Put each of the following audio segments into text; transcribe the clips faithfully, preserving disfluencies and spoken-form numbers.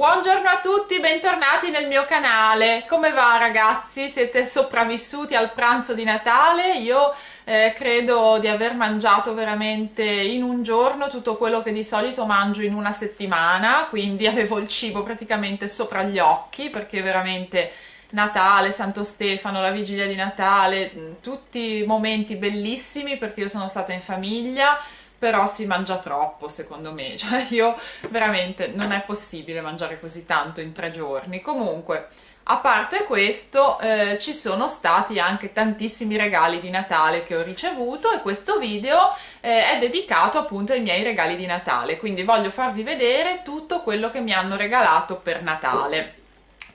Buongiorno a tutti, bentornati nel mio canale. Come va ragazzi? Siete sopravvissuti al pranzo di Natale? Io eh, credo di aver mangiato veramente in un giorno tutto quello che di solito mangio in una settimana, quindi avevo il cibo praticamente sopra gli occhi, perché veramente Natale, Santo Stefano, la vigilia di Natale, tutti momenti bellissimi, perché io sono stata in famiglia. Però si mangia troppo, secondo me, cioè io veramente non è possibile mangiare così tanto in tre giorni. Comunque, a parte questo, eh, ci sono stati anche tantissimi regali di Natale che ho ricevuto, e questo video eh, è dedicato appunto ai miei regali di Natale, quindi voglio farvi vedere tutto quello che mi hanno regalato per Natale.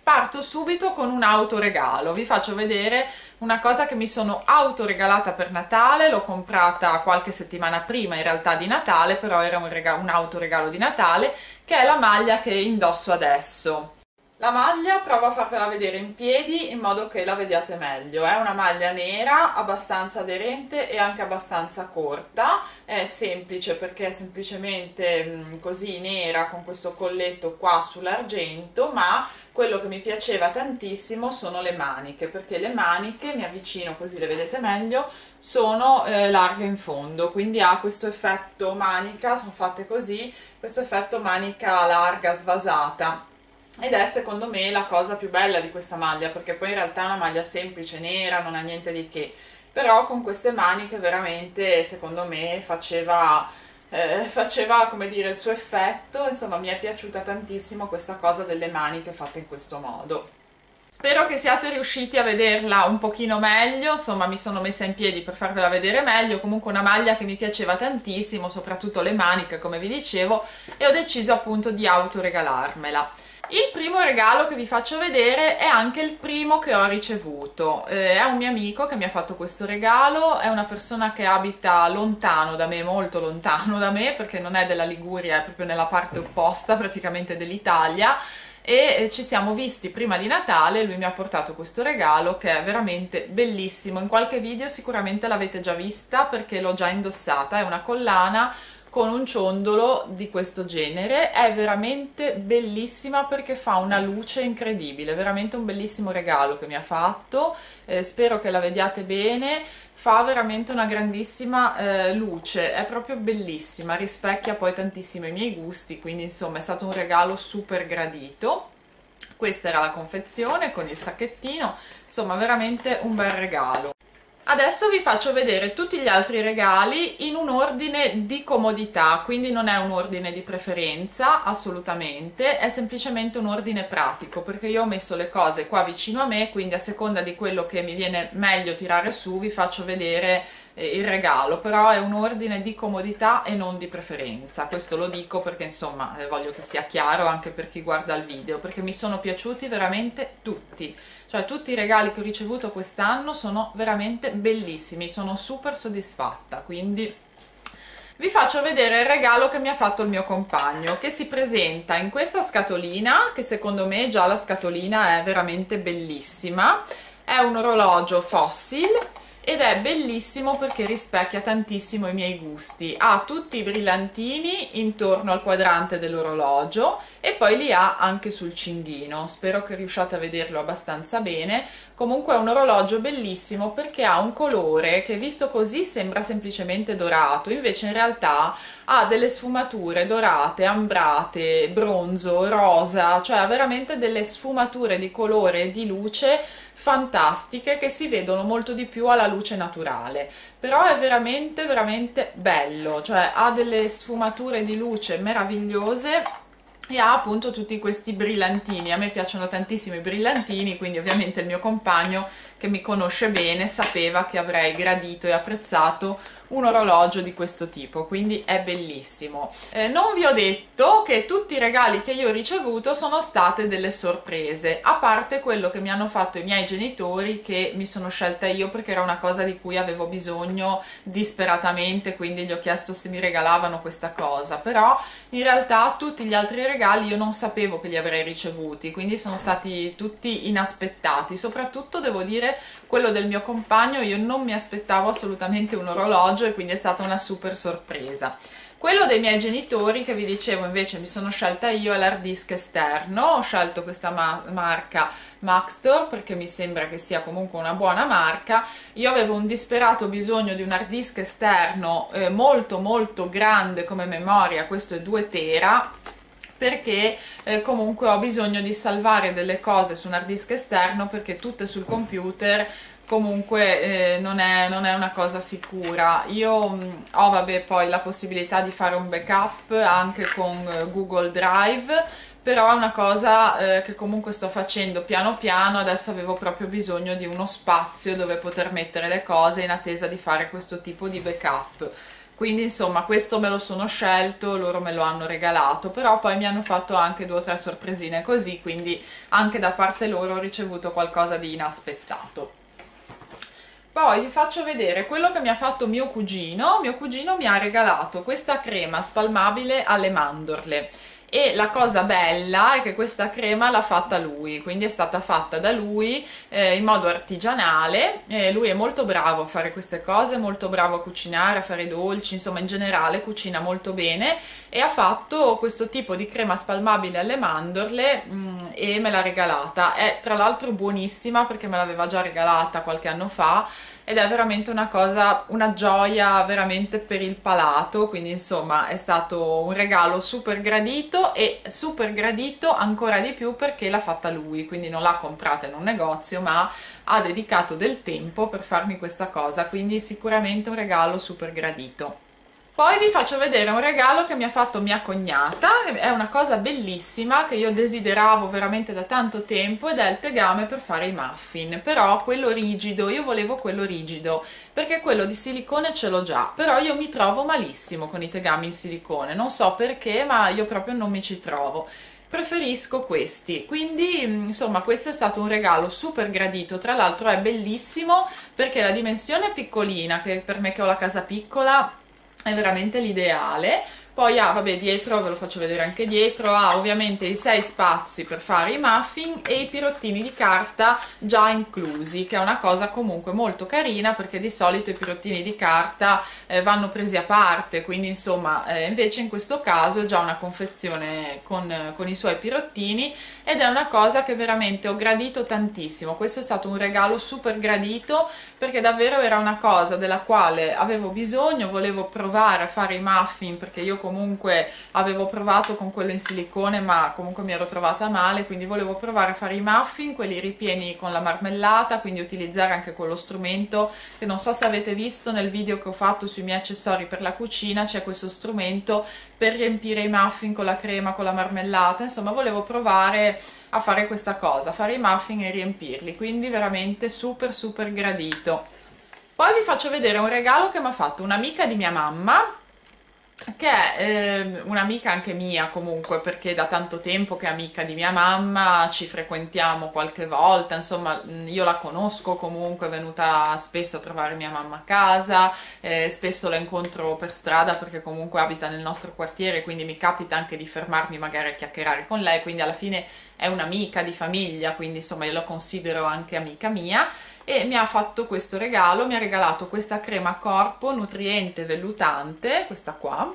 Parto subito con un autoregalo, vi faccio vedere una cosa che mi sono autoregalata per Natale. L'ho comprata qualche settimana prima in realtà di Natale, però era un, un autoregalo di Natale, che è la maglia che indosso adesso. La maglia provo a farvela vedere in piedi in modo che la vediate meglio. È una maglia nera, abbastanza aderente e anche abbastanza corta, è semplice perché è semplicemente così nera con questo colletto qua sull'argento, ma quello che mi piaceva tantissimo sono le maniche, perché le maniche, mi avvicino così le vedete meglio, sono eh, larghe in fondo, quindi ha questo effetto manica, sono fatte così, questo effetto manica larga svasata. Ed è secondo me la cosa più bella di questa maglia, perché poi in realtà è una maglia semplice, nera, non ha niente di che, però con queste maniche veramente secondo me faceva, eh, faceva come dire il suo effetto. Insomma, mi è piaciuta tantissimo questa cosa delle maniche fatte in questo modo. Spero che siate riusciti a vederla un pochino meglio, insomma mi sono messa in piedi per farvela vedere meglio. Comunque una maglia che mi piaceva tantissimo, soprattutto le maniche come vi dicevo, e ho deciso appunto di autoregalarmela. Il primo regalo che vi faccio vedere è anche il primo che ho ricevuto, eh, è un mio amico che mi ha fatto questo regalo, è una persona che abita lontano da me, molto lontano da me, perché non è della Liguria, è proprio nella parte opposta praticamente dell'Italia, e ci siamo visti prima di Natale. Lui mi ha portato questo regalo che è veramente bellissimo, in qualche video sicuramente l'avete già vista perché l'ho già indossata. È una collana con un ciondolo di questo genere, è veramente bellissima perché fa una luce incredibile, veramente un bellissimo regalo che mi ha fatto, eh, spero che la vediate bene, fa veramente una grandissima eh, luce, è proprio bellissima, rispecchia poi tantissimo i miei gusti, quindi insomma è stato un regalo super gradito. Questa era la confezione con il sacchettino, insomma veramente un bel regalo. Adesso vi faccio vedere tutti gli altri regali in un ordine di comodità, quindi non è un ordine di preferenza assolutamente, è semplicemente un ordine pratico, perché io ho messo le cose qua vicino a me, quindi a seconda di quello che mi viene meglio tirare su vi faccio vedere eh, il regalo, però è un ordine di comodità e non di preferenza. Questo lo dico perché insomma eh, voglio che sia chiaro anche per chi guarda il video, perché mi sono piaciuti veramente tutti. Cioè, tutti i regali che ho ricevuto quest'anno sono veramente bellissimi, sono super soddisfatta. Quindi vi faccio vedere il regalo che mi ha fatto il mio compagno, che si presenta in questa scatolina, che secondo me già la scatolina è veramente bellissima. È un orologio Fossil ed è bellissimo perché rispecchia tantissimo i miei gusti, ha tutti i brillantini intorno al quadrante dell'orologio e poi li ha anche sul cinghino, spero che riusciate a vederlo abbastanza bene. Comunque è un orologio bellissimo perché ha un colore che visto così sembra semplicemente dorato, invece in realtà ha delle sfumature dorate, ambrate, bronzo, rosa, cioè ha veramente delle sfumature di colore e di luce fantastiche che si vedono molto di più alla luce naturale, però è veramente veramente bello, cioè ha delle sfumature di luce meravigliose e ha appunto tutti questi brillantini. A me piacciono tantissimo i brillantini, quindi ovviamente il mio compagno che mi conosce bene sapeva che avrei gradito e apprezzato un orologio di questo tipo, quindi è bellissimo. Eh, non vi ho detto che tutti i regali che io ho ricevuto sono state delle sorprese, a parte quello che mi hanno fatto i miei genitori, che mi sono scelta io perché era una cosa di cui avevo bisogno disperatamente, quindi gli ho chiesto se mi regalavano questa cosa, però in realtà tutti gli altri regali io non sapevo che li avrei ricevuti, quindi sono stati tutti inaspettati. Soprattutto devo dire quello del mio compagno, io non mi aspettavo assolutamente un orologio e quindi è stata una super sorpresa. Quello dei miei genitori, che vi dicevo, invece mi sono scelta io, è l'hard disk esterno. Ho scelto questa ma marca Maxtor perché mi sembra che sia comunque una buona marca. Io avevo un disperato bisogno di un hard disk esterno eh, molto molto grande come memoria, questo è due tera, perché eh, comunque ho bisogno di salvare delle cose su un hard disk esterno, perché tutte sul computer comunque eh, non, è, non è una cosa sicura. Io mh, ho vabbè poi la possibilità di fare un backup anche con eh, Google Drive, però è una cosa eh, che comunque sto facendo piano piano. Adesso avevo proprio bisogno di uno spazio dove poter mettere le cose in attesa di fare questo tipo di backup. Quindi insomma, questo me lo sono scelto, loro me lo hanno regalato, però poi mi hanno fatto anche due o tre sorpresine così, quindi anche da parte loro ho ricevuto qualcosa di inaspettato. Poi vi faccio vedere quello che mi ha fatto mio cugino. Mio cugino mi ha regalato questa crema spalmabile alle mandorle, e la cosa bella è che questa crema l'ha fatta lui, quindi è stata fatta da lui eh, in modo artigianale. Eh, lui è molto bravo a fare queste cose, molto bravo a cucinare, a fare i dolci, insomma in generale cucina molto bene, e ha fatto questo tipo di crema spalmabile alle mandorle mh, e me l'ha regalata. È tra l'altro buonissima, perché me l'aveva già regalata qualche anno fa, ed è veramente una cosa, una gioia veramente per il palato. Quindi insomma è stato un regalo super gradito, e super gradito ancora di più perché l'ha fatta lui, quindi non l'ha comprata in un negozio, ma ha dedicato del tempo per farmi questa cosa, quindi sicuramente un regalo super gradito. Poi vi faccio vedere un regalo che mi ha fatto mia cognata. È una cosa bellissima che io desideravo veramente da tanto tempo, ed è il tegame per fare i muffin, però quello rigido. Io volevo quello rigido perché quello di silicone ce l'ho già, però io mi trovo malissimo con i tegami in silicone, non so perché, ma io proprio non mi ci trovo. Preferisco questi, quindi insomma questo è stato un regalo super gradito. Tra l'altro è bellissimo perché la dimensione è piccolina, che per me che ho la casa piccola è veramente l'ideale. Poi ha, ah, vabbè, dietro ve lo faccio vedere anche dietro, ha ah, ovviamente i sei spazi per fare i muffin e i pirottini di carta già inclusi, che è una cosa comunque molto carina, perché di solito i pirottini di carta eh, vanno presi a parte, quindi insomma eh, invece in questo caso è già una confezione con, con i suoi pirottini, ed è una cosa che veramente ho gradito tantissimo. Questo è stato un regalo super gradito perché davvero era una cosa della quale avevo bisogno, volevo provare a fare i muffin, perché io comunque avevo provato con quello in silicone ma comunque mi ero trovata male, quindi volevo provare a fare i muffin, quelli ripieni con la marmellata, quindi utilizzare anche quello strumento, che non so se avete visto nel video che ho fatto sui miei accessori per la cucina, c'è questo strumento per riempire i muffin con la crema, con la marmellata. Insomma volevo provare a fare questa cosa, fare i muffin e riempirli, quindi veramente super super gradito. Poi vi faccio vedere un regalo che mi ha fatto un'amica di mia mamma, che è eh, un'amica anche mia comunque, perché da tanto tempo che è amica di mia mamma, ci frequentiamo qualche volta, insomma io la conosco comunque, è venuta spesso a trovare mia mamma a casa, eh, spesso la incontro per strada perché comunque abita nel nostro quartiere, quindi mi capita anche di fermarmi magari a chiacchierare con lei, quindi alla fine è un'amica di famiglia, quindi insomma io la considero anche amica mia. E mi ha fatto questo regalo, mi ha regalato questa crema corpo nutriente vellutante, questa qua,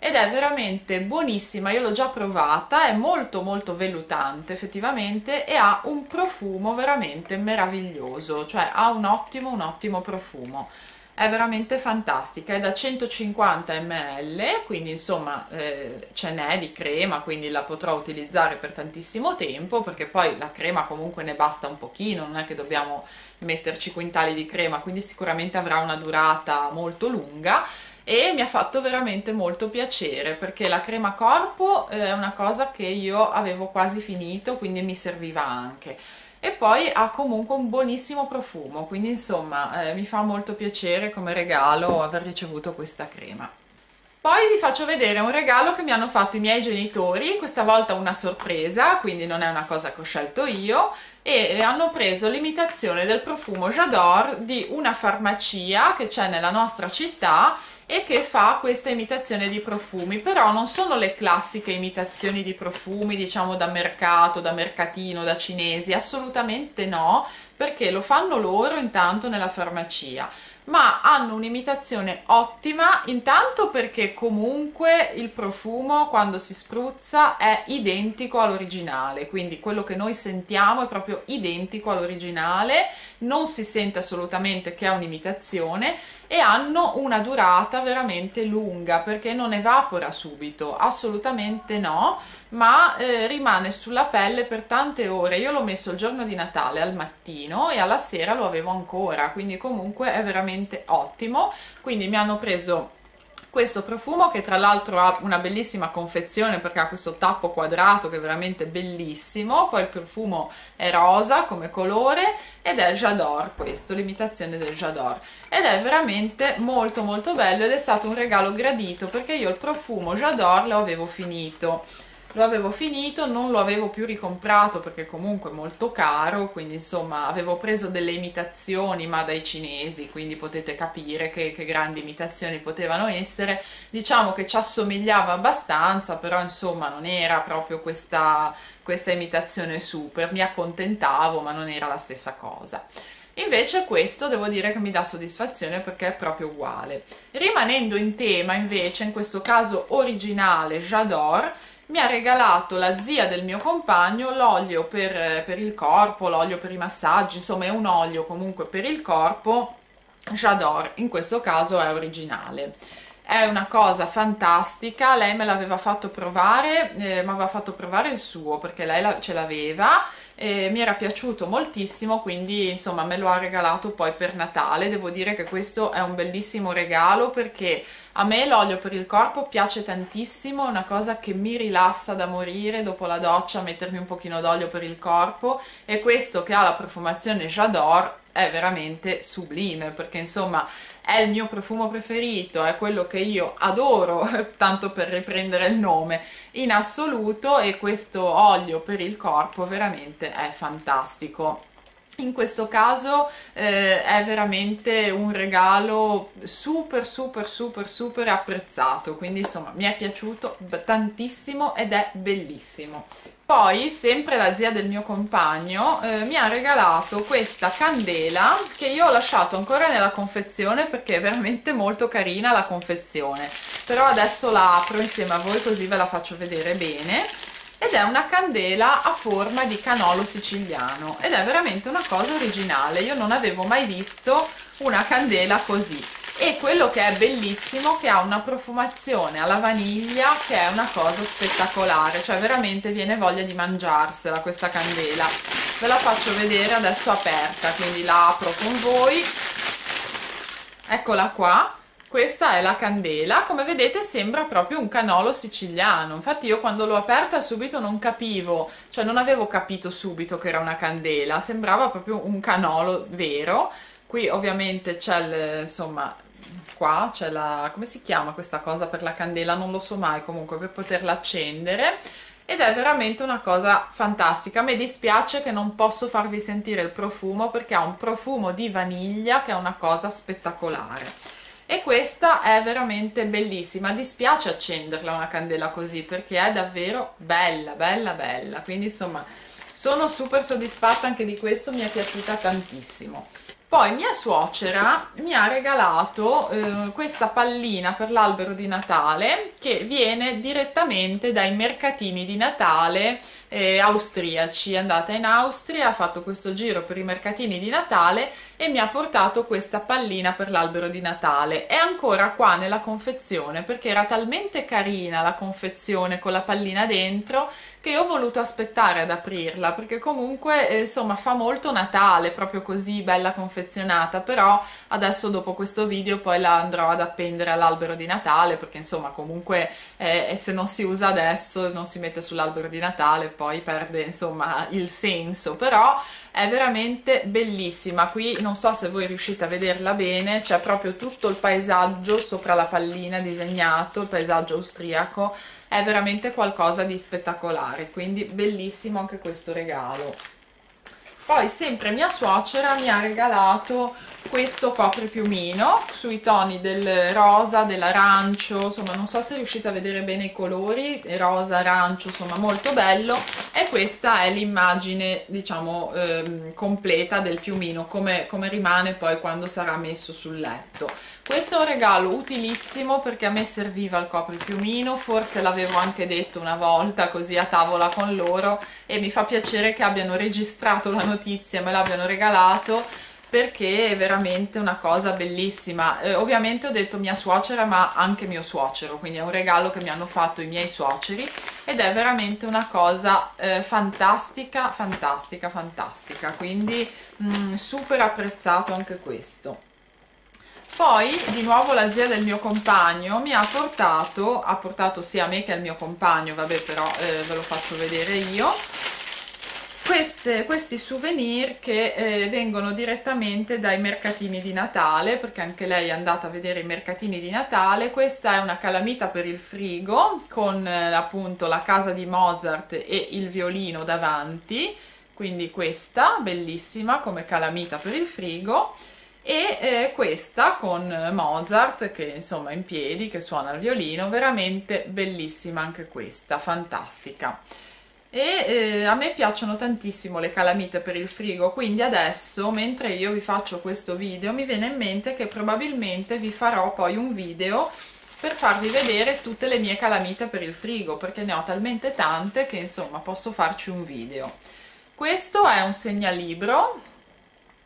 ed è veramente buonissima. Io l'ho già provata, è molto molto vellutante effettivamente, e ha un profumo veramente meraviglioso, cioè ha un ottimo un ottimo profumo, è veramente fantastica. È da centocinquanta millilitri, quindi insomma eh, ce n'è di crema, quindi la potrò utilizzare per tantissimo tempo, perché poi la crema comunque ne basta un pochino, non è che dobbiamo metterci quintali di crema, quindi sicuramente avrà una durata molto lunga. E mi ha fatto veramente molto piacere perché la crema corpo eh, è una cosa che io avevo quasi finito, quindi mi serviva anche, e poi ha comunque un buonissimo profumo, quindi insomma eh, mi fa molto piacere come regalo aver ricevuto questa crema. Poi vi faccio vedere un regalo che mi hanno fatto i miei genitori, questa volta una sorpresa, quindi non è una cosa che ho scelto io, e hanno preso l'imitazione del profumo J'adore di una farmacia che c'è nella nostra città e che fa questa imitazione di profumi, però non sono le classiche imitazioni di profumi diciamo da mercato, da mercatino, da cinesi, assolutamente no, perché lo fanno loro intanto nella farmacia. ma hanno un'imitazione ottima, intanto perché comunque il profumo quando si spruzza è identico all'originale, quindi quello che noi sentiamo è proprio identico all'originale, non si sente assolutamente che è un'imitazione, e hanno una durata veramente lunga perché non evapora subito, assolutamente no, ma eh, rimane sulla pelle per tante ore. Io l'ho messo il giorno di Natale al mattino e alla sera lo avevo ancora, quindi comunque è veramente ottimo. Quindi mi hanno preso questo profumo, che tra l'altro ha una bellissima confezione perché ha questo tappo quadrato che è veramente bellissimo, poi il profumo è rosa come colore ed è J'adore, questo, l'imitazione del J'adore, ed è veramente molto molto bello ed è stato un regalo gradito, perché io il profumo J'adore lo avevo finito lo avevo finito, non lo avevo più ricomprato perché comunque è molto caro, quindi insomma avevo preso delle imitazioni ma dai cinesi, quindi potete capire che, che grandi imitazioni potevano essere, diciamo che ci assomigliava abbastanza, però insomma non era proprio questa, questa imitazione super, mi accontentavo ma non era la stessa cosa. Invece questo devo dire che mi dà soddisfazione perché è proprio uguale. Rimanendo in tema invece, in questo caso originale J'adore, mi ha regalato la zia del mio compagno l'olio per, per il corpo, l'olio per i massaggi, insomma è un olio comunque per il corpo, J'adore, in questo caso è originale. È una cosa fantastica, lei me l'aveva fatto provare, eh, mi aveva fatto provare il suo perché lei la, ce l'aveva, e mi era piaciuto moltissimo, quindi insomma me lo ha regalato poi per Natale. Devo dire che questo è un bellissimo regalo perché a me l'olio per il corpo piace tantissimo, è una cosa che mi rilassa da morire, dopo la doccia mettermi un pochino d'olio per il corpo, e questo che ha la profumazione J'adore è veramente sublime perché insomma è il mio profumo preferito, è quello che io adoro, tanto per riprendere il nome, in assoluto, e questo olio per il corpo veramente è fantastico. In questo caso eh, è veramente un regalo super super super super apprezzato, quindi insomma mi è piaciuto tantissimo ed è bellissimo. Poi sempre la zia del mio compagno eh, mi ha regalato questa candela che io ho lasciato ancora nella confezione perché è veramente molto carina la confezione, però adesso la apro insieme a voi così ve la faccio vedere bene. Ed è una candela a forma di canolo siciliano ed è veramente una cosa originale, io non avevo mai visto una candela così, e quello che è bellissimo è che ha una profumazione alla vaniglia che è una cosa spettacolare, cioè veramente viene voglia di mangiarsela questa candela. Ve la faccio vedere adesso aperta, quindi la apro con voi, eccola qua. Questa è la candela, come vedete sembra proprio un canolo siciliano, infatti io quando l'ho aperta subito non capivo, cioè non avevo capito subito che era una candela, sembrava proprio un canolo vero. Qui ovviamente c'è, insomma, qua c'è la, come si chiama questa cosa per la candela, non lo so mai, comunque per poterla accendere, ed è veramente una cosa fantastica. Mi dispiace che non posso farvi sentire il profumo perché ha un profumo di vaniglia che è una cosa spettacolare. E questa è veramente bellissima, dispiace accenderla una candela così perché è davvero bella, bella, bella, quindi insomma sono super soddisfatta anche di questo, mi è piaciuta tantissimo. Poi mia suocera mi ha regalato eh, questa pallina per l'albero di Natale che viene direttamente dai mercatini di Natale eh, austriaci. È andata in Austria, ha fatto questo giro per i mercatini di Natale e mi ha portato questa pallina per l'albero di Natale. È ancora qua nella confezione perché era talmente carina la confezione con la pallina dentro che io ho voluto aspettare ad aprirla perché comunque eh, insomma fa molto Natale proprio così bella confezionata, però adesso dopo questo video poi la andrò ad appendere all'albero di Natale perché insomma comunque eh, se non si usa adesso non si mette sull'albero di Natale, poi perde insomma il senso, però è veramente bellissima. Qui non so se voi riuscite a vederla bene, c'è proprio tutto il paesaggio sopra la pallina disegnato, il paesaggio austriaco, è veramente qualcosa di spettacolare, quindi bellissimo anche questo regalo. Poi sempre mia suocera mi ha regalato questo copripiumino sui toni del rosa, dell'arancio, insomma non so se riuscite a vedere bene i colori, rosa, arancio, insomma molto bello. E questa è l'immagine, diciamo, ehm, completa del piumino, come, come rimane poi quando sarà messo sul letto. Questo è un regalo utilissimo perché a me serviva il copripiumino, forse l'avevo anche detto una volta così a tavola con loro, e mi fa piacere che abbiano registrato la notizia e me l'abbiano regalato, perché è veramente una cosa bellissima. Eh, ovviamente ho detto mia suocera, ma anche mio suocero, quindi è un regalo che mi hanno fatto i miei suoceri, ed è veramente una cosa eh, fantastica, fantastica, fantastica, quindi mh, super apprezzato anche questo. Poi di nuovo la zia del mio compagno mi ha portato, ha portato sia a me che al mio compagno, vabbè però eh, ve lo faccio vedere io, Queste, questi souvenir che eh, vengono direttamente dai mercatini di Natale, perché anche lei è andata a vedere i mercatini di Natale. Questa è una calamita per il frigo con eh, appunto la casa di Mozart e il violino davanti, quindi questa bellissima come calamita per il frigo, e eh, questa con Mozart che insomma in piedi che suona il violino, veramente bellissima anche questa, fantastica. E eh, a me piacciono tantissimo le calamite per il frigo, quindi adesso mentre io vi faccio questo video mi viene in mente che probabilmente vi farò poi un video per farvi vedere tutte le mie calamite per il frigo, perché ne ho talmente tante che insomma posso farci un video. Questo è un segnalibro,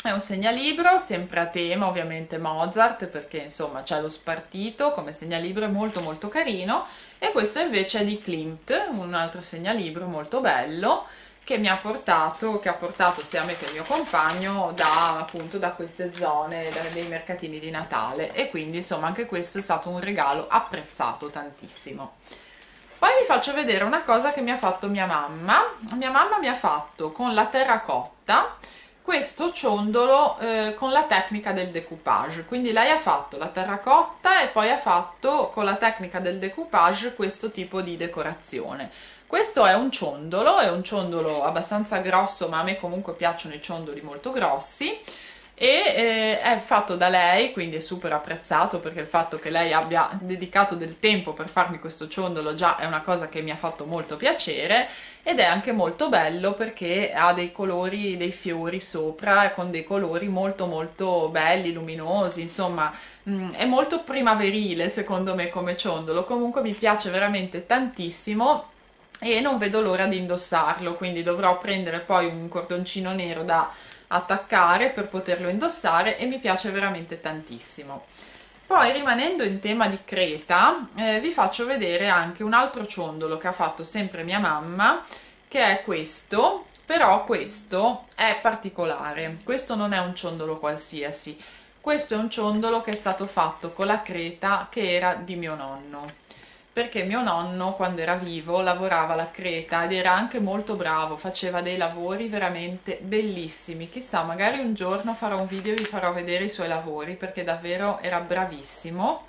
è un segnalibro sempre a tema ovviamente Mozart, perché insomma c'è lo spartito come segnalibro, è molto molto carino. E questo invece è di Klimt, un altro segnalibro molto bello che mi ha portato, che ha portato sia me che il mio compagno da, appunto, da queste zone, da, dei mercatini di Natale, e quindi insomma anche questo è stato un regalo apprezzato tantissimo. Poi vi faccio vedere una cosa che mi ha fatto mia mamma. Mia mamma mi ha fatto con la terracotta questo ciondolo eh, con la tecnica del decoupage, quindi lei ha fatto la terracotta e poi ha fatto con la tecnica del decoupage questo tipo di decorazione. Questo è un ciondolo, è un ciondolo abbastanza grosso, ma a me comunque piacciono i ciondoli molto grossi, e eh, è fatto da lei, quindi è super apprezzato, perché il fatto che lei abbia dedicato del tempo per farmi questo ciondolo già è una cosa che mi ha fatto molto piacere, ed è anche molto bello perché ha dei colori, dei fiori sopra con dei colori molto molto belli, luminosi, insomma mh, è molto primaverile secondo me come ciondolo. Comunque mi piace veramente tantissimo e non vedo l'ora di indossarlo, quindi dovrò prendere poi un cordoncino nero da attaccare per poterlo indossare, e mi piace veramente tantissimo. Poi rimanendo in tema di Creta eh, vi faccio vedere anche un altro ciondolo che ha fatto sempre mia mamma, che è questo, però questo è particolare, questo non è un ciondolo qualsiasi, questo è un ciondolo che è stato fatto con la creta che era di mio nonno, perché mio nonno quando era vivo lavorava la creta ed era anche molto bravo, faceva dei lavori veramente bellissimi. Chissà, magari un giorno farò un video e vi farò vedere i suoi lavori, perché davvero era bravissimo,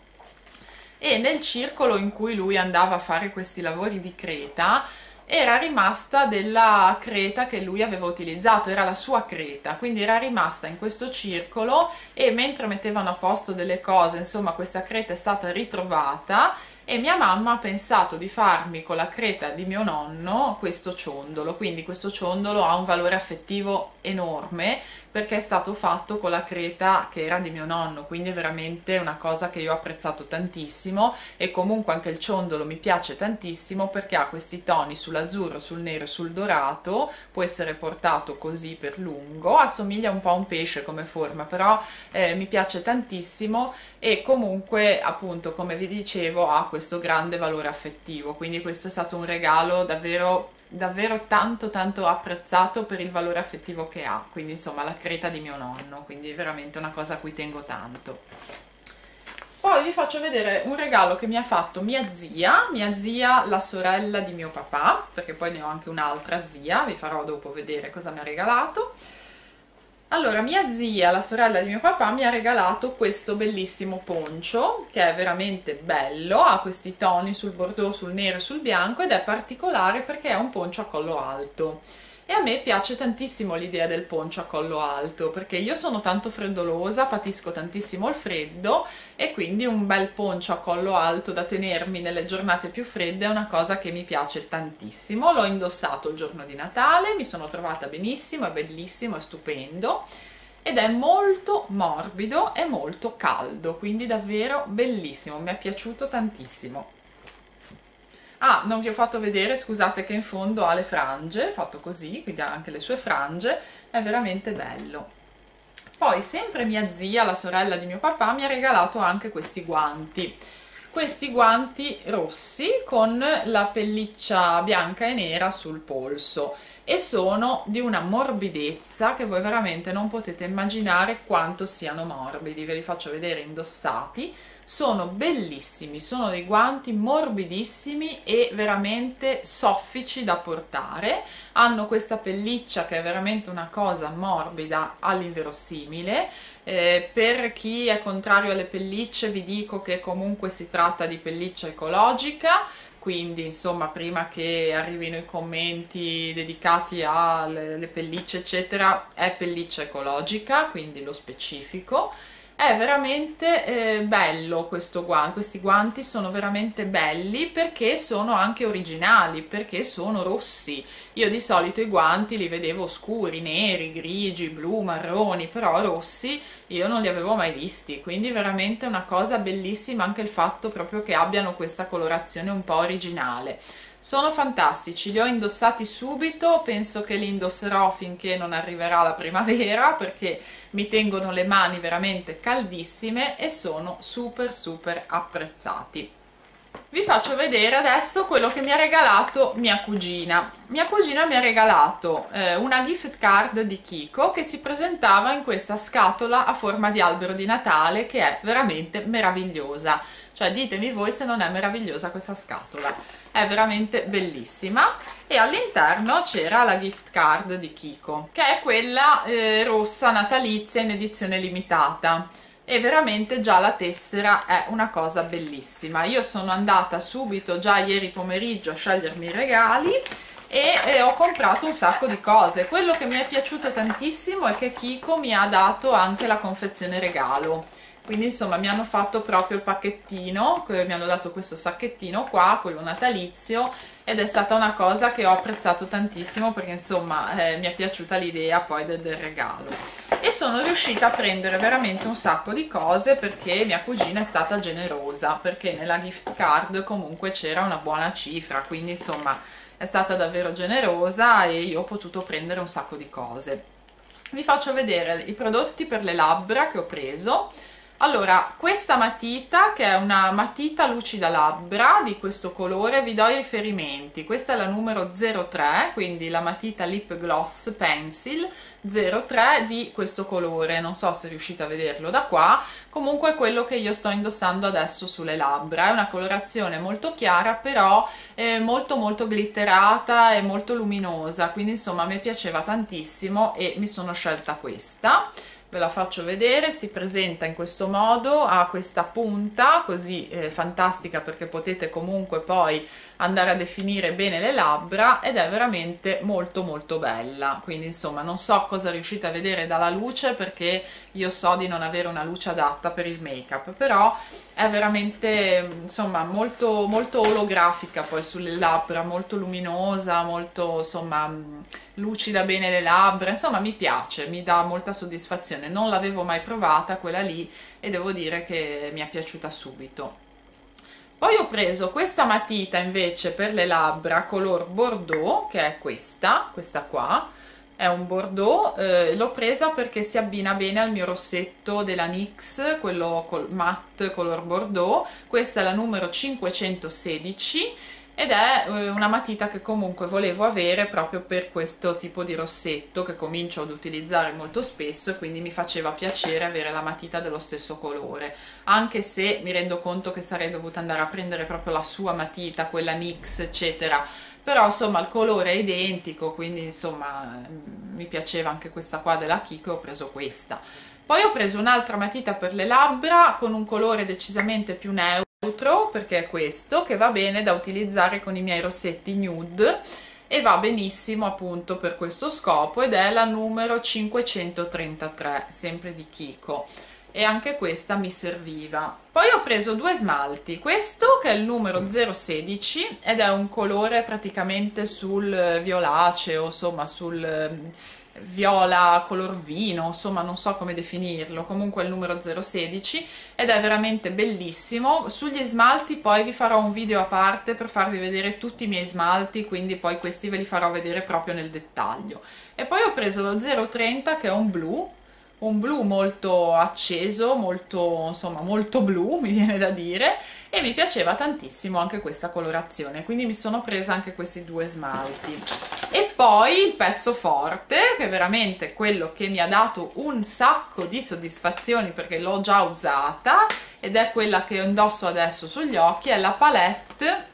e nel circolo in cui lui andava a fare questi lavori di creta era rimasta della creta che lui aveva utilizzato, era la sua creta, quindi era rimasta in questo circolo, e mentre mettevano a posto delle cose, insomma questa creta è stata ritrovata, e mia mamma ha pensato di farmi con la creta di mio nonno questo ciondolo. Quindi questo ciondolo ha un valore affettivo enorme perché è stato fatto con la creta che era di mio nonno, quindi è veramente una cosa che io ho apprezzato tantissimo. E comunque anche il ciondolo mi piace tantissimo perché ha questi toni sull'azzurro, sul nero e sul dorato, può essere portato così per lungo, assomiglia un po' a un pesce come forma, però eh, mi piace tantissimo, e comunque appunto come vi dicevo ha questo questo grande valore affettivo, quindi questo è stato un regalo davvero davvero tanto tanto apprezzato per il valore affettivo che ha, quindi insomma la creta di mio nonno, quindi veramente una cosa a cui tengo tanto. Poi vi faccio vedere un regalo che mi ha fatto mia zia, mia zia la sorella di mio papà, perché poi ne ho anche un'altra zia, vi farò dopo vedere cosa mi ha regalato. Allora, mia zia, la sorella di mio papà, mi ha regalato questo bellissimo poncio che è veramente bello, ha questi toni sul bordeaux, sul nero e sul bianco, ed è particolare perché è un poncio a collo alto. E a me piace tantissimo l'idea del poncio a collo alto, perché io sono tanto freddolosa, patisco tantissimo il freddo, e quindi un bel poncio a collo alto da tenermi nelle giornate più fredde è una cosa che mi piace tantissimo. L'ho indossato il giorno di Natale, mi sono trovata benissimo, è bellissimo, è stupendo, ed è molto morbido e molto caldo, quindi davvero bellissimo, mi è piaciuto tantissimo. Ah, non vi ho fatto vedere, scusate, che in fondo ha le frange, fatto così, quindi ha anche le sue frange, è veramente bello. Poi sempre mia zia, la sorella di mio papà, mi ha regalato anche questi guanti, questi guanti rossi con la pelliccia bianca e nera sul polso, e sono di una morbidezza che voi veramente non potete immaginare quanto siano morbidi. Ve li faccio vedere indossati, sono bellissimi, sono dei guanti morbidissimi e veramente soffici da portare, hanno questa pelliccia che è veramente una cosa morbida all'inverosimile. Eh, per chi è contrario alle pellicce vi dico che comunque si tratta di pelliccia ecologica, quindi insomma prima che arrivino i commenti dedicati alle pellicce eccetera, è pelliccia ecologica, quindi lo specifico. È veramente eh, bello questo guanti, questi guanti sono veramente belli perché sono anche originali, perché sono rossi. Io di solito i guanti li vedevo scuri, neri, grigi, blu, marroni, però rossi io non li avevo mai visti, quindi veramente una cosa bellissima anche il fatto proprio che abbiano questa colorazione un po' originale. Sono fantastici, li ho indossati subito, penso che li indosserò finché non arriverà la primavera, perché mi tengono le mani veramente caldissime e sono super super apprezzati. Vi faccio vedere adesso quello che mi ha regalato mia cugina. Mia cugina mi ha regalato eh, una gift card di Kiko che si presentava in questa scatola a forma di albero di Natale, che è veramente meravigliosa. Cioè ditemi voi se non è meravigliosa questa scatola, è veramente bellissima, e all'interno c'era la gift card di Kiko, che è quella eh, rossa natalizia in edizione limitata, e veramente già la tessera è una cosa bellissima. Io sono andata subito già ieri pomeriggio a scegliermi i regali e eh, ho comprato un sacco di cose. Quello che mi è piaciuto tantissimo è che Kiko mi ha dato anche la confezione regalo, quindi insomma mi hanno fatto proprio il pacchettino, mi hanno dato questo sacchettino qua, quello natalizio, ed è stata una cosa che ho apprezzato tantissimo, perché insomma eh, mi è piaciuta l'idea poi del, del regalo, e sono riuscita a prendere veramente un sacco di cose perché mia cugina è stata generosa, perché nella gift card comunque c'era una buona cifra, quindi insomma è stata davvero generosa e io ho potuto prendere un sacco di cose. Vi faccio vedere i prodotti per le labbra che ho preso. Allora, questa matita, che è una matita lucida labbra di questo colore, vi do i riferimenti, questa è la numero zero tre, quindi la matita Lip Gloss Pencil zero tre di questo colore, non so se riuscite a vederlo da qua, comunque è quello che io sto indossando adesso sulle labbra, è una colorazione molto chiara però eh, molto molto glitterata e molto luminosa, quindi insomma mi piaceva tantissimo e mi sono scelta questa. Ve la faccio vedere, si presenta in questo modo, ha questa punta così eh, fantastica, perché potete comunque poi andare a definire bene le labbra, ed è veramente molto molto bella, quindi insomma non so cosa riuscite a vedere dalla luce, perché io so di non avere una luce adatta per il make up, però è veramente insomma molto molto olografica poi sulle labbra, molto luminosa, molto insomma lucida bene le labbra, insomma mi piace, mi dà molta soddisfazione, non l'avevo mai provata quella lì e devo dire che mi è piaciuta subito. Poi ho preso questa matita invece per le labbra color bordeaux, che è questa, questa qua, è un bordeaux, eh, l'ho presa perché si abbina bene al mio rossetto della NYX, quello col matte color bordeaux, questa è la numero cinquecentosedici, ed è una matita che comunque volevo avere proprio per questo tipo di rossetto che comincio ad utilizzare molto spesso, e quindi mi faceva piacere avere la matita dello stesso colore, anche se mi rendo conto che sarei dovuta andare a prendere proprio la sua matita, quella NYX eccetera, però insomma il colore è identico, quindi insomma mi piaceva anche questa qua della Kiko e ho preso questa. Poi ho preso un'altra matita per le labbra con un colore decisamente più neutro, perché è questo, che va bene da utilizzare con i miei rossetti nude, e va benissimo appunto per questo scopo, ed è la numero cinquecentotrentatré, sempre di Kiko, e anche questa mi serviva. Poi ho preso due smalti, questo che è il numero zero sedici ed è un colore praticamente sul violaceo, insomma sul viola color vino, insomma non so come definirlo, comunque è il numero zero sedici ed è veramente bellissimo. Sugli smalti poi vi farò un video a parte per farvi vedere tutti i miei smalti, quindi poi questi ve li farò vedere proprio nel dettaglio. E poi ho preso lo zero trenta che è un blu, un blu molto acceso, molto, insomma molto blu mi viene da dire, e mi piaceva tantissimo anche questa colorazione, quindi mi sono presa anche questi due smalti. E poi il pezzo forte, che è veramente quello che mi ha dato un sacco di soddisfazioni perché l'ho già usata, ed è quella che indosso adesso sugli occhi, è la palette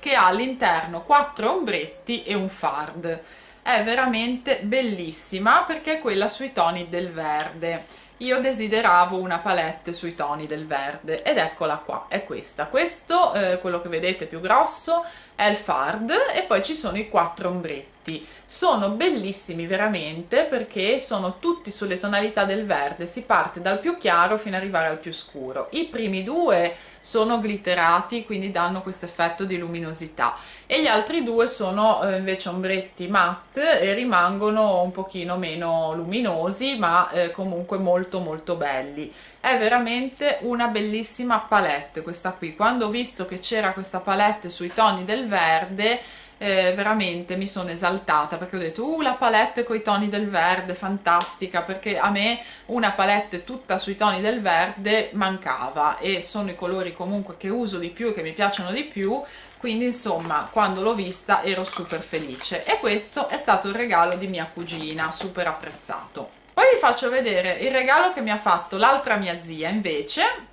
che ha all'interno quattro ombretti e un fard. È veramente bellissima perché è quella sui toni del verde. Io desideravo una palette sui toni del verde ed eccola qua, è questa. Questo, eh, quello che vedete più grosso, è il fard e poi ci sono i quattro ombretti. Sono bellissimi veramente perché sono tutti sulle tonalità del verde, si parte dal più chiaro fino ad arrivare al più scuro. I primi due sono glitterati, quindi danno questo effetto di luminosità, e gli altri due sono eh, invece ombretti matte e rimangono un pochino meno luminosi, ma eh, comunque molto molto belli. È veramente una bellissima palette questa qui. Quando ho visto che c'era questa palette sui toni del verde, eh, veramente mi sono esaltata perché ho detto uh, la palette con i toni del verde, fantastica, perché a me una palette tutta sui toni del verde mancava, e sono i colori comunque che uso di più e che mi piacciono di più, quindi insomma quando l'ho vista ero super felice, e questo è stato il regalo di mia cugina, super apprezzato. Poi vi faccio vedere il regalo che mi ha fatto l'altra mia zia invece,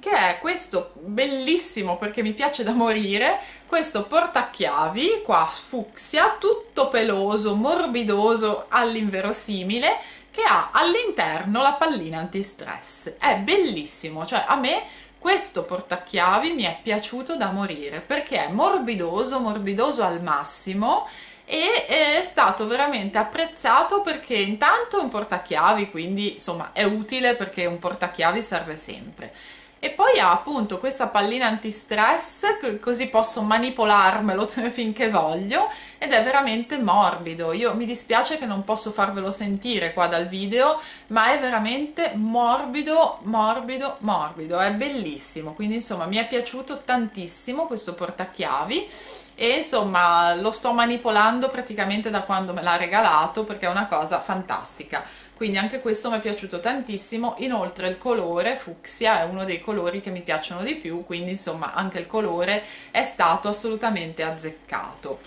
che è questo bellissimo, perché mi piace da morire, questo portachiavi qua fucsia, tutto peloso, morbidoso all'inverosimile, che ha all'interno la pallina antistress. È bellissimo, cioè a me questo portachiavi mi è piaciuto da morire perché è morbidoso, morbidoso al massimo, e è stato veramente apprezzato perché intanto è un portachiavi, quindi insomma è utile perché un portachiavi serve sempre. E poi ha appunto questa pallina antistress, così posso manipolarmelo finché voglio, ed è veramente morbido. Io mi dispiace che non posso farvelo sentire qua dal video, ma è veramente morbido, morbido, morbido, è bellissimo. Quindi insomma mi è piaciuto tantissimo questo portachiavi, e insomma lo sto manipolando praticamente da quando me l'ha regalato perché è una cosa fantastica, quindi anche questo mi è piaciuto tantissimo. Inoltre il colore fucsia è uno dei colori che mi piacciono di più, quindi insomma anche il colore è stato assolutamente azzeccato.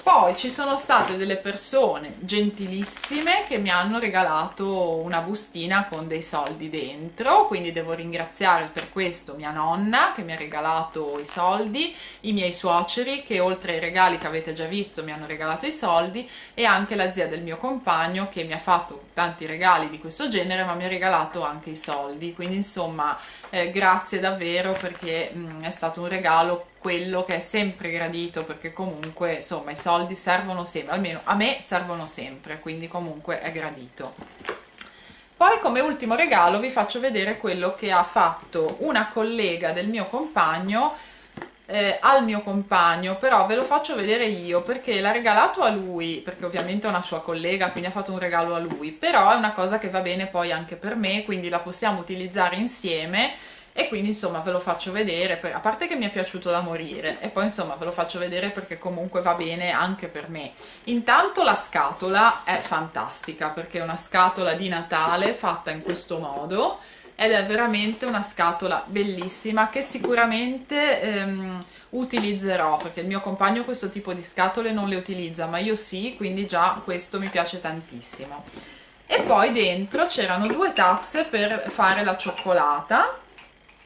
Poi ci sono state delle persone gentilissime che mi hanno regalato una bustina con dei soldi dentro, quindi devo ringraziare per questo mia nonna che mi ha regalato i soldi, i miei suoceri che oltre ai regali che avete già visto mi hanno regalato i soldi, e anche la zia del mio compagno che mi ha fatto tanti regali di questo genere, ma mi ha regalato anche i soldi. Quindi insomma eh, grazie davvero, perché mh, è stato un regalo quello che è sempre gradito, perché comunque insomma i soldi servono sempre, almeno a me servono sempre, quindi comunque è gradito. Poi come ultimo regalo vi faccio vedere quello che ha fatto una collega del mio compagno eh, al mio compagno, però ve lo faccio vedere io perché l'ha regalato a lui, perché ovviamente è una sua collega, quindi ha fatto un regalo a lui, però è una cosa che va bene poi anche per me, quindi la possiamo utilizzare insieme. E quindi insomma ve lo faccio vedere, per, a parte che mi è piaciuto da morire, e poi insomma ve lo faccio vedere perché comunque va bene anche per me. Intanto la scatola è fantastica perché è una scatola di Natale fatta in questo modo, ed è veramente una scatola bellissima che sicuramente ehm, utilizzerò, perché il mio compagno questo tipo di scatole non le utilizza, ma io sì, quindi già questo mi piace tantissimo. E poi dentro c'erano due tazze per fare la cioccolata,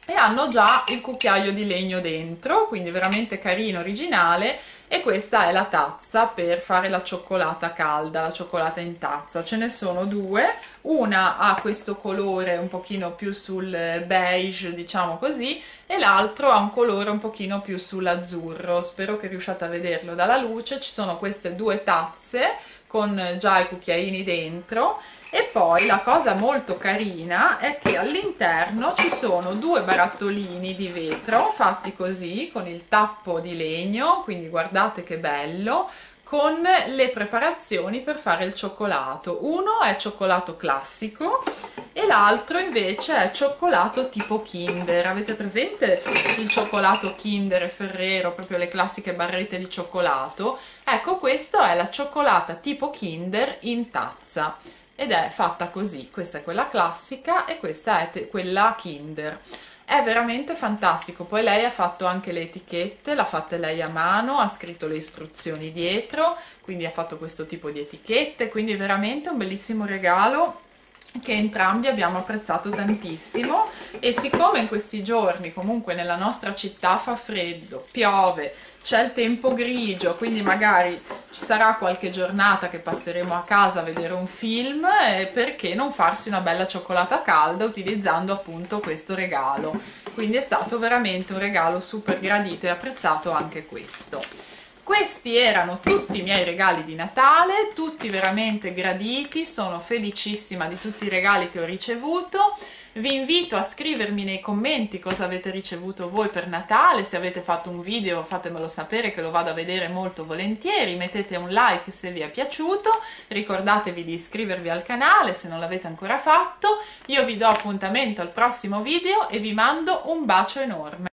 e hanno già il cucchiaio di legno dentro, quindi veramente carino, originale, E questa è la tazza per fare la cioccolata calda, la cioccolata in tazza. Ce ne sono due, una ha questo colore un pochino più sul beige, diciamo così, e l'altro ha un colore un pochino più sull'azzurro. Spero che riusciate a vederlo dalla luce. Ci sono queste due tazze con già i cucchiaini dentro. E poi la cosa molto carina è che all'interno ci sono due barattolini di vetro fatti così con il tappo di legno, quindi guardate che bello, con le preparazioni per fare il cioccolato. Uno è cioccolato classico e l'altro invece è cioccolato tipo Kinder. Avete presente il cioccolato Kinder e Ferrero, proprio le classiche barrette di cioccolato? Ecco, questa è la cioccolata tipo Kinder in tazza. Ed è fatta così, questa è quella classica e questa è quella Kinder. È veramente fantastico, poi lei ha fatto anche le etichette, l'ha fatta lei a mano, ha scritto le istruzioni dietro, quindi ha fatto questo tipo di etichette, quindi veramente un bellissimo regalo che entrambi abbiamo apprezzato tantissimo. E siccome in questi giorni comunque nella nostra città fa freddo, piove, c'è il tempo grigio, quindi magari ci sarà qualche giornata che passeremo a casa a vedere un film, e perché non farsi una bella cioccolata calda utilizzando appunto questo regalo. Quindi è stato veramente un regalo super gradito e apprezzato anche questo. Questi erano tutti i miei regali di Natale, tutti veramente graditi, sono felicissima di tutti i regali che ho ricevuto. Vi invito a scrivermi nei commenti cosa avete ricevuto voi per Natale, se avete fatto un video fatemelo sapere che lo vado a vedere molto volentieri, mettete un like se vi è piaciuto, ricordatevi di iscrivervi al canale se non l'avete ancora fatto, io vi do appuntamento al prossimo video e vi mando un bacio enorme.